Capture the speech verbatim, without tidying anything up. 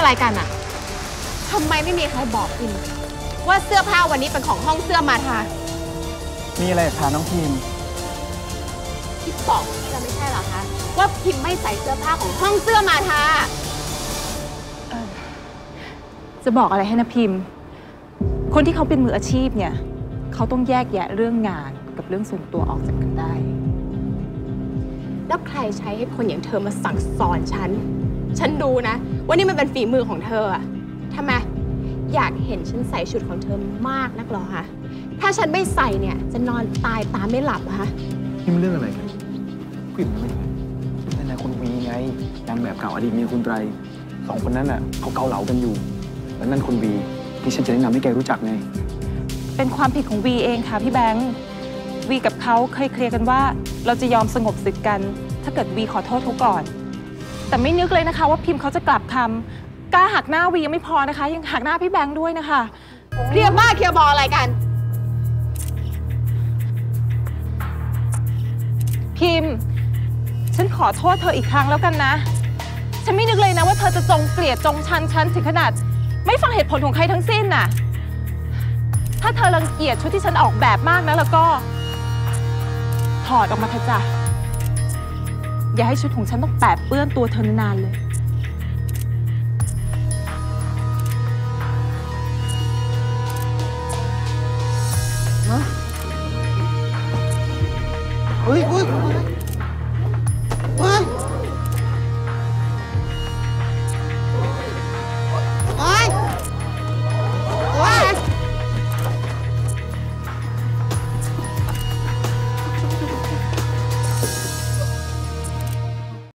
อะไรกันอะทำไมไม่มีใครบอกอินว่าเสื้อผ้าวันนี้เป็นของห้องเสื้อมาทามีอะไรคะน้องพิมพิมบอกพี่แล้วไม่ใช่เหรอคะว่าพิมไม่ใส่เสื้อผ้าของห้องเสื้อมาทาจะบอกอะไรให้นะพิมคนที่เขาเป็นมืออาชีพเนี่ยเขาต้องแยกแยะเรื่องงานกับเรื่องส่วนตัวออกจากกันได้แล้วใครใช้ให้คนอย่างเธอมาสั่งสอนฉันฉันดูนะว่านี่มันเป็นฝีมือของเธออะทำไมอยากเห็นฉันใส่ชุดของเธอมากนักหรอคะถ้าฉันไม่ใส่เนี่ยจะนอนตายตาไม่หลับฮะนี่มันเรื่องอะไรกันคุยกันไม่ได้นั่นนายคนวีไงนางแบบเก่าอดีตเมียคุณไตรสองคนนั้นอะเขาเกาเหลากันอยู่แล้วนั่นคนวีที่ฉันจะแนะนำให้แกรู้จักไงเป็นความผิดของวีเองค่ะพี่แบงค์วีกับเขาเคยเคลียร์กันว่าเราจะยอมสงบศึกกันถ้าเกิดวีขอโทษเขาก่อนแต่ไม่นึกเลยนะคะว่าพิมเขาจะกลับคำกล้าหักหน้าวียังไม่พอนะคะยังหักหน้าพี่แบงค์ด้วยนะคะเรียบมากเคลียร์บออะไรกันพิมฉันขอโทษเธออีกครั้งแล้วกันนะฉันไม่นึกเลยนะว่าเธอจะจงเกลียดจงชังฉันถึงขนาดไม่ฟังเหตุผลของใครทั้งสิ้นน่ะถ้าเธอรังเกียจชุดที่ฉันออกแบบมากนะแล้วก็ถอดออกมาเถอะจ้ะอย่าให้ชุดของฉันต้องแปดเปื้อนตัวเธอนานเลยเฮ้ย